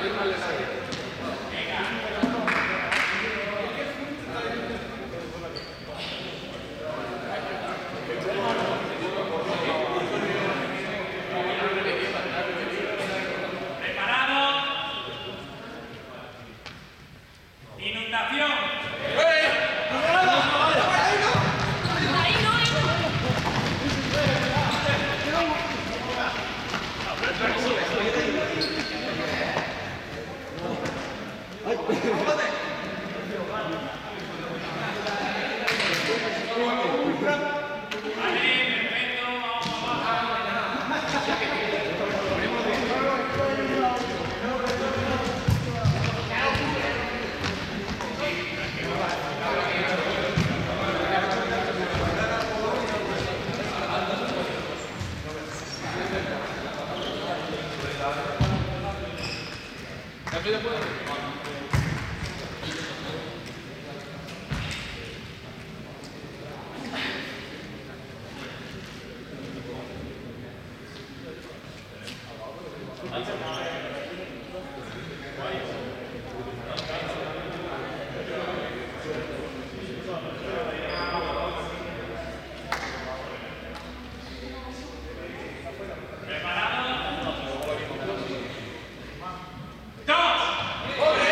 ¡Preparados! ¡Dos!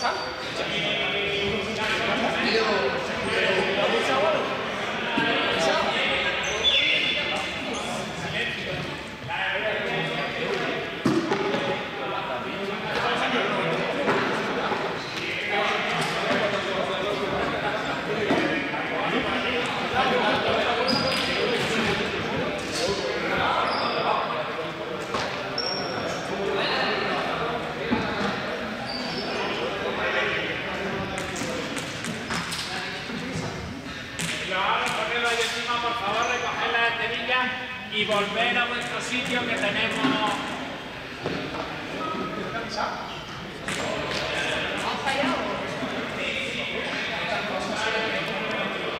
pasa? Y volver a nuestro sitio que tenemos.